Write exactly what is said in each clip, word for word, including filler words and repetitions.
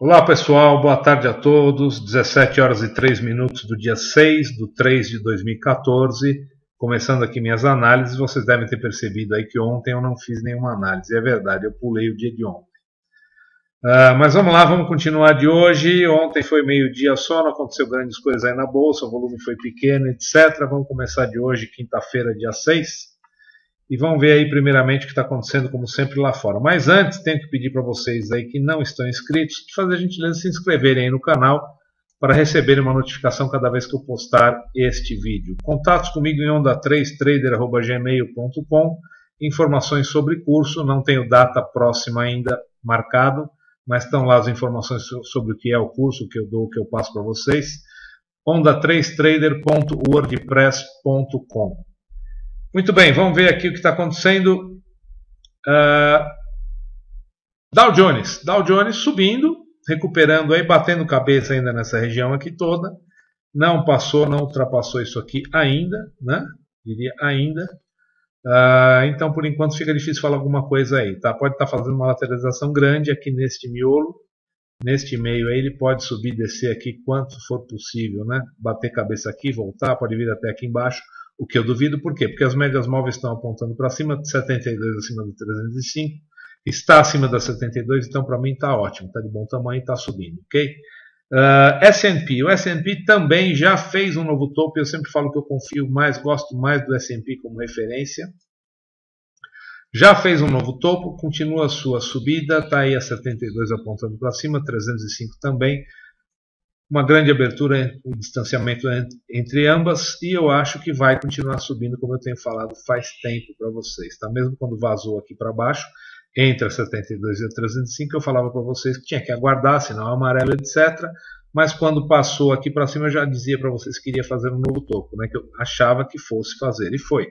Olá pessoal, boa tarde a todos, dezessete horas e três minutos do dia seis de três de dois mil e quatorze, começando aqui minhas análises. Vocês devem ter percebido aí que ontem eu não fiz nenhuma análise, é verdade, eu pulei o dia de ontem. Uh, mas vamos lá, vamos continuar de hoje. Ontem foi meio dia só, não aconteceu grandes coisas aí na bolsa, o volume foi pequeno, etcétera. Vamos começar de hoje, quinta-feira, dia seis. E vamos ver aí primeiramente o que está acontecendo, como sempre, lá fora. Mas antes, tenho que pedir para vocês aí que não estão inscritos, de fazer a gentileza de se inscreverem aí no canal para receberem uma notificação cada vez que eu postar este vídeo. Contatos comigo em onda três trader arroba gmail ponto com. Informações sobre curso, não tenho data próxima ainda marcado, mas estão lá as informações sobre o que é o curso, o que eu dou, o que eu passo para vocês. onda três trader ponto wordpress ponto com. Muito bem, vamos ver aqui o que está acontecendo. Uh, Dow Jones. Dow Jones subindo, recuperando aí, batendo cabeça ainda nessa região aqui toda. Não passou, não ultrapassou isso aqui ainda, né? Diria ainda. Uh, então, por enquanto, fica difícil falar alguma coisa aí, tá? Pode estar fazendo uma lateralização grande aqui neste miolo. Neste meio aí, ele pode subir e descer aqui quanto for possível, né? Bater cabeça aqui, voltar, pode vir até aqui embaixo. O que eu duvido, por quê? Porque as médias móveis estão apontando para cima, setenta e dois acima do trezentos e cinco, está acima da setenta e dois, então para mim está ótimo, está de bom tamanho e está subindo, ok? Uh, S and P, o S and P também já fez um novo topo, eu sempre falo que eu confio mais, gosto mais do S and P como referência. Já fez um novo topo, continua a sua subida, está aí a setenta e dois apontando para cima, trezentos e cinco também. Uma grande abertura, um distanciamento entre ambas, e eu acho que vai continuar subindo, como eu tenho falado faz tempo para vocês, tá? Mesmo quando vazou aqui para baixo, entre a setenta e dois e a trezentos e cinco, eu falava para vocês que tinha que aguardar, sinal amarelo, etcétera. Mas quando passou aqui para cima, eu já dizia para vocês que iria fazer um novo topo, né? Que eu achava que fosse fazer, e foi.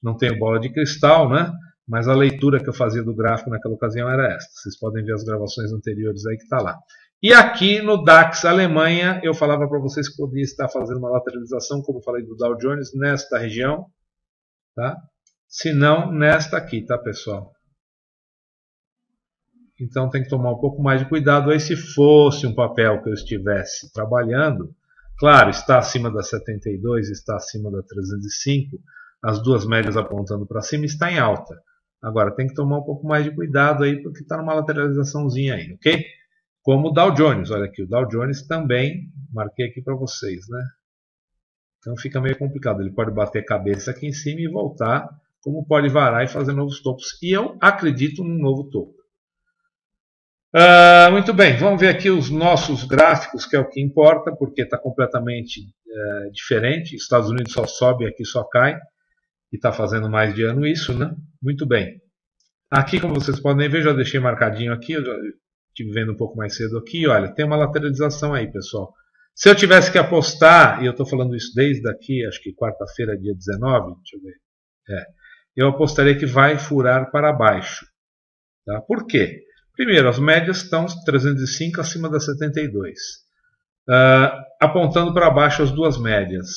Não tenho bola de cristal, né? Mas a leitura que eu fazia do gráfico naquela ocasião era esta. Vocês podem ver as gravações anteriores aí que está lá. E aqui no DAX Alemanha, eu falava para vocês que podia estar fazendo uma lateralização, como eu falei do Dow Jones, nesta região, tá? Se não, nesta aqui, tá, pessoal? Então tem que tomar um pouco mais de cuidado aí, se fosse um papel que eu estivesse trabalhando. Claro, está acima da setenta e dois, está acima da trezentos e cinco, as duas médias apontando para cima, está em alta. Agora tem que tomar um pouco mais de cuidado aí, porque está numa lateralizaçãozinha aí, ok? Como o Dow Jones, olha aqui, o Dow Jones também, marquei aqui para vocês, né? Então fica meio complicado, ele pode bater a cabeça aqui em cima e voltar, como pode varar e fazer novos topos, e eu acredito num novo topo. Uh, muito bem, vamos ver aqui os nossos gráficos, que é o que importa, porque está completamente uh, diferente, Estados Unidos só sobe, aqui só cai, e está fazendo mais de ano isso, né? Muito bem. Aqui, como vocês podem ver, já deixei marcadinho aqui, eu já... Estive vendo um pouco mais cedo aqui, olha, tem uma lateralização aí, pessoal. Se eu tivesse que apostar, e eu estou falando isso desde aqui, acho que quarta-feira, dia dezenove, deixa eu ver, é, eu apostaria que vai furar para baixo. Tá? Por quê? Primeiro, as médias estão trezentos e cinco acima da setenta e dois, uh, apontando para baixo as duas médias.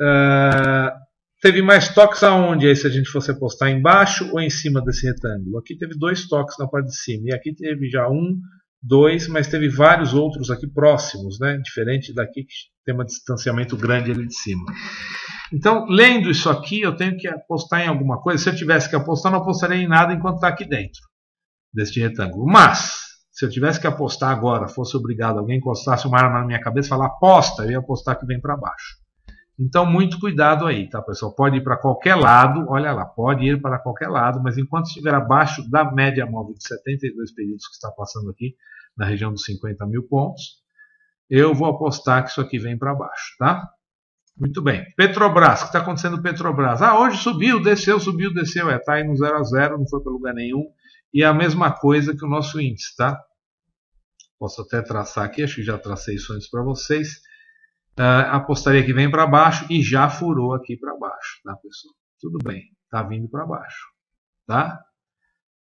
Uh, teve mais toques aonde aí, se a gente fosse apostar embaixo ou em cima desse retângulo? Aqui teve dois toques na parte de cima, e aqui teve já um, dois, mas teve vários outros aqui próximos, né? Diferente daqui que tem um distanciamento grande ali de cima. Então, lendo isso aqui, eu tenho que apostar em alguma coisa. Se eu tivesse que apostar, não apostaria em nada enquanto está aqui dentro deste retângulo. Mas, se eu tivesse que apostar agora, fosse obrigado, alguém encostasse uma arma na minha cabeça e falar aposta, eu ia apostar que vem para baixo. Então, muito cuidado aí, tá, pessoal? Pode ir para qualquer lado, olha lá, pode ir para qualquer lado, mas enquanto estiver abaixo da média móvel de setenta e dois períodos que está passando aqui, na região dos cinquenta mil pontos, eu vou apostar que isso aqui vem para baixo, tá? Muito bem. Petrobras, o que está acontecendo com Petrobras? Ah, hoje subiu, desceu, subiu, desceu, é, tá aí no zero a zero, não foi para lugar nenhum, e é a mesma coisa que o nosso índice, tá? Posso até traçar aqui, acho que já tracei isso antes para vocês. Uh, apostaria que vem para baixo e já furou aqui para baixo, tá, pessoal? Tudo bem, tá vindo para baixo, tá?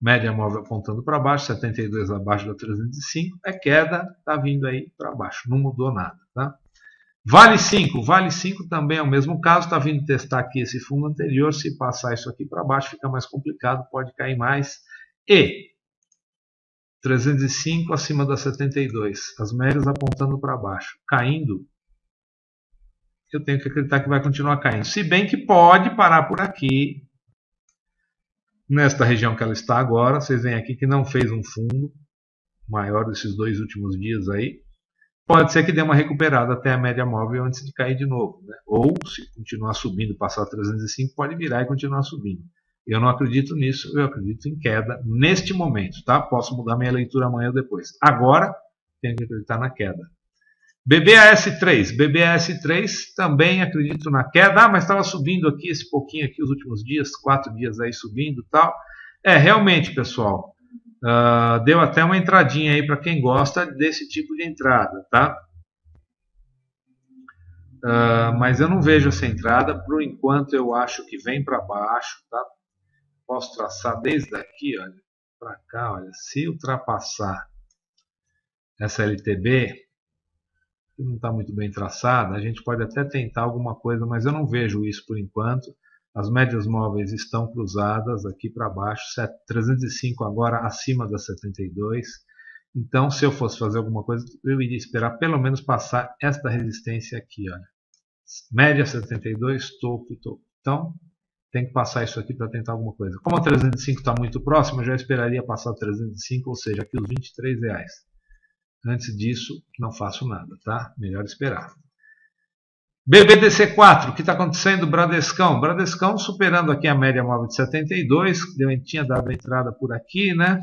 Média móvel apontando para baixo, setenta e dois abaixo da trezentos e cinco, é queda, tá vindo aí para baixo, não mudou nada, tá? Vale cinco, Vale cinco também é o mesmo caso, tá vindo testar aqui esse fundo anterior, se passar isso aqui para baixo fica mais complicado, pode cair mais, e trezentos e cinco acima da setenta e dois, as médias apontando para baixo, caindo. Eu tenho que acreditar que vai continuar caindo, se bem que pode parar por aqui, nesta região que ela está agora. Vocês veem aqui que não fez um fundo maior desses dois últimos dias aí. Pode ser que dê uma recuperada até a média móvel antes de cair de novo, né? Ou se continuar subindo, passar trezentos e cinco, pode virar e continuar subindo. Eu não acredito nisso, eu acredito em queda neste momento, tá? Posso mudar minha leitura amanhã ou depois. Agora, tenho que acreditar na queda. B B A S três. B B A S três, também acredito na queda. Ah, mas estava subindo aqui, esse pouquinho aqui, os últimos dias, quatro dias aí subindo e tal. É, realmente, pessoal, uh, deu até uma entradinha aí para quem gosta desse tipo de entrada, tá? Uh, mas eu não vejo essa entrada. Por enquanto, eu acho que vem para baixo, tá? Posso traçar desde aqui, olha, para cá, olha. Se ultrapassar essa L T B, que não está muito bem traçada, a gente pode até tentar alguma coisa, mas eu não vejo isso por enquanto. As médias móveis estão cruzadas aqui para baixo, trezentos e cinco agora acima das setenta e dois. Então, se eu fosse fazer alguma coisa, eu iria esperar pelo menos passar esta resistência aqui, olha. Média setenta e dois, topo, topo. Então, tem que passar isso aqui para tentar alguma coisa. Como a trezentos e cinco está muito próximo, eu já esperaria passar trezentos e cinco, ou seja, aqui os vinte e três reais. Antes disso, não faço nada, tá? Melhor esperar. B B D C quatro, o que está acontecendo? Bradescão. Bradescão superando aqui a média móvel de setenta e dois, que tinha dado a entrada por aqui, né?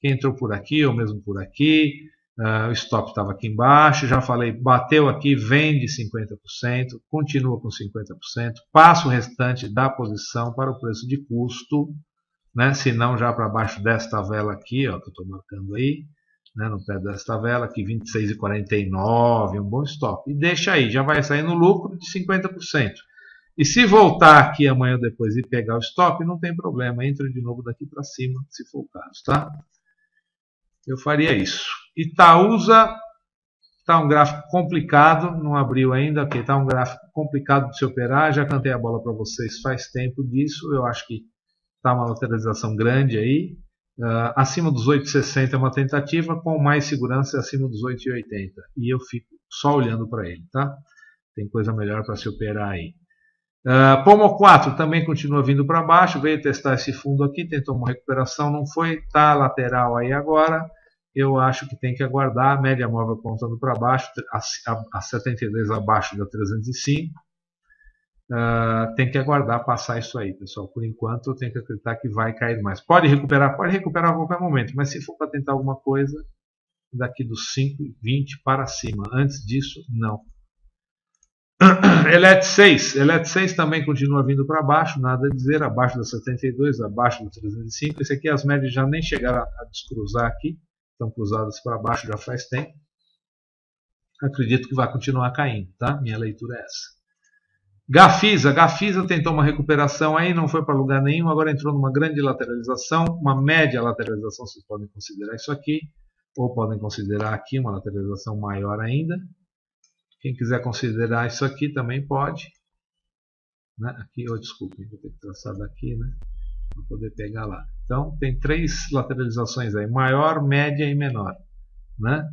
Quem entrou por aqui, ou mesmo por aqui. Uh, o stop estava aqui embaixo, já falei, bateu aqui, vende cinquenta por cento, continua com cinquenta por cento, passa o restante da posição para o preço de custo, né? Se não, já para baixo desta vela aqui, ó, que eu estou marcando aí. Né, no pé desta vela aqui, vinte e seis e quarenta e nove, um bom stop. E deixa aí, já vai sair no lucro de cinquenta por cento. E se voltar aqui amanhã ou depois e pegar o stop, não tem problema, entra de novo daqui para cima, se for o caso, tá? Eu faria isso. Itaúsa, tá um gráfico complicado, não abriu ainda, ok, tá um gráfico complicado de se operar, já cantei a bola para vocês faz tempo disso, eu acho que tá uma lateralização grande aí. Uh, acima dos oito e sessenta é uma tentativa, com mais segurança é acima dos oito e oitenta. E eu fico só olhando para ele, tá? Tem coisa melhor para se operar aí. Uh, Pomo quatro também continua vindo para baixo, veio testar esse fundo aqui, tentou uma recuperação, não foi, tá lateral aí agora. Eu acho que tem que aguardar, a média móvel apontando para baixo, a, a, a setenta e dois abaixo da trezentos e cinco. Uh, tem que aguardar passar isso aí, pessoal. Por enquanto, eu tenho que acreditar que vai cair mais. Pode recuperar, pode recuperar a qualquer momento, mas se for para tentar alguma coisa, daqui dos cinco e vinte para cima. Antes disso, não. Elet seis. Elet seis também continua vindo para baixo, nada a dizer, abaixo da setenta e dois, abaixo do trezentos e cinco. Esse aqui, as médias já nem chegaram a descruzar aqui, estão cruzadas para baixo já faz tempo. Acredito que vai continuar caindo, tá? Minha leitura é essa. Gafisa, Gafisa tentou uma recuperação aí, não foi para lugar nenhum, agora entrou numa grande lateralização, uma média lateralização, vocês podem considerar isso aqui, ou podem considerar aqui uma lateralização maior ainda. Quem quiser considerar isso aqui também pode. Né? Aqui, oh, desculpem, vou ter que traçar daqui, né? Para poder pegar lá. Então, tem três lateralizações aí, maior, média e menor, né?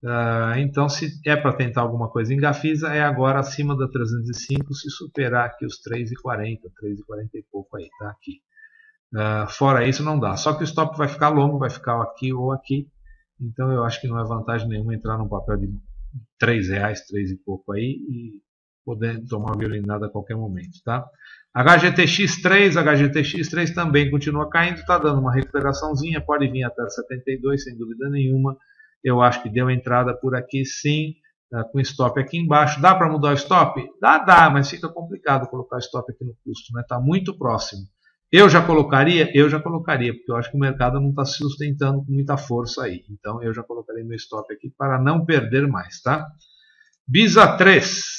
Uh, então, se é para tentar alguma coisa em Gafisa, é agora acima da trezentos e cinco, se superar aqui os três e quarenta, três e quarenta e pouco aí, tá aqui. Uh, fora isso não dá, só que o stop vai ficar longo, vai ficar aqui ou aqui, então eu acho que não é vantagem nenhuma entrar num papel de três reais, três e pouco aí e poder tomar violinada a qualquer momento, tá? H G T X três, H G T X três também continua caindo, tá dando uma recuperaçãozinha, pode vir até setenta e dois sem dúvida nenhuma. Eu acho que deu entrada por aqui sim, com stop aqui embaixo. Dá para mudar o stop? Dá, dá, mas fica complicado colocar stop aqui no custo, né? Está muito próximo. Eu já colocaria? Eu já colocaria, porque eu acho que o mercado não está se sustentando com muita força aí. Então eu já colocarei meu stop aqui para não perder mais, tá? BISA três.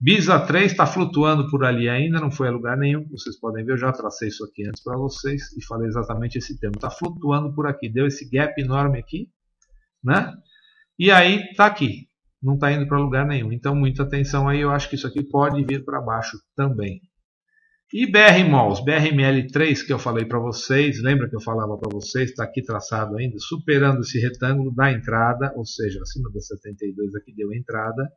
BISA três está flutuando por ali ainda, não foi a lugar nenhum. Vocês podem ver, eu já tracei isso aqui antes para vocês e falei exatamente esse termo. Está flutuando por aqui, deu esse gap enorme aqui, né? E aí está aqui, não está indo para lugar nenhum. Então muita atenção aí, eu acho que isso aqui pode vir para baixo também. E BRMalls, B R M L três, que eu falei para vocês, lembra que eu falava para vocês, está aqui traçado ainda, superando esse retângulo da entrada, ou seja, acima da setenta e dois aqui deu entrada.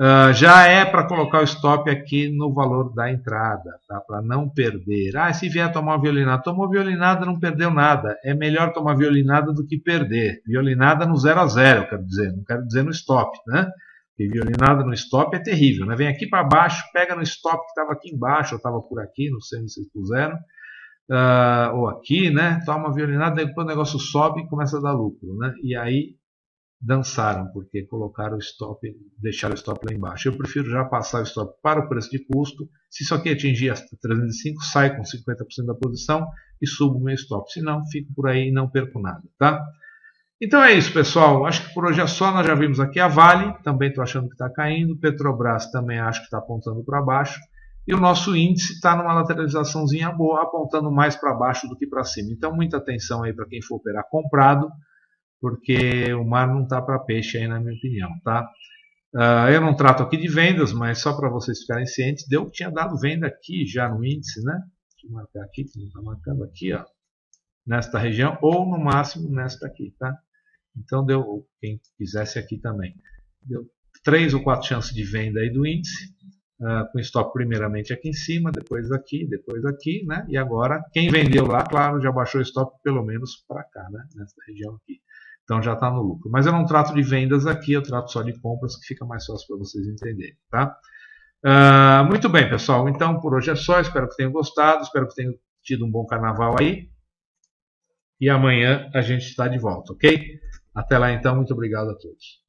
Uh, já é para colocar o stop aqui no valor da entrada, tá? Para não perder. Ah, se vier tomar uma violinada, tomou violinada, não perdeu nada. É melhor tomar violinada do que perder. Violinada no zero a zero, quero dizer, não quero dizer no stop, né? Porque violinada no stop é terrível, né? Vem aqui para baixo, pega no stop que estava aqui embaixo, ou estava por aqui, não sei onde vocês puseram, uh, ou aqui, né? Toma violinada, depois o negócio sobe e começa a dar lucro, né? E aí dançaram, porque colocaram o stop, deixaram o stop lá embaixo. Eu prefiro já passar o stop para o preço de custo. Se isso aqui atingir as trezentos e cinco, saio com cinquenta por cento da posição e subo o meu stop. Se não, fico por aí e não perco nada, tá? Então é isso, pessoal. Acho que por hoje é só. Nós já vimos aqui a Vale, também estou achando que está caindo. Petrobras também acho que está apontando para baixo. E o nosso índice está numa lateralizaçãozinha boa, apontando mais para baixo do que para cima. Então muita atenção aí para quem for operar comprado, porque o mar não está para peixe aí, na minha opinião, tá? Uh, eu não trato aqui de vendas, mas só para vocês ficarem cientes, deu que tinha dado venda aqui já no índice, né? Deixa eu marcar aqui, que não está marcando aqui, ó. Nesta região, ou no máximo nesta aqui, tá? Então deu, quem quisesse aqui também, deu três ou quatro chances de venda aí do índice, uh, com stop primeiramente aqui em cima, depois aqui, depois aqui, né? E agora, quem vendeu lá, claro, já baixou o stop pelo menos para cá, né? Nesta região aqui. Então já está no lucro. Mas eu não trato de vendas aqui, eu trato só de compras, que fica mais fácil para vocês entenderem, tá? Uh, muito bem, pessoal. Então por hoje é só. Espero que tenham gostado, espero que tenham tido um bom carnaval aí. E amanhã a gente está de volta, ok? Até lá então, muito obrigado a todos.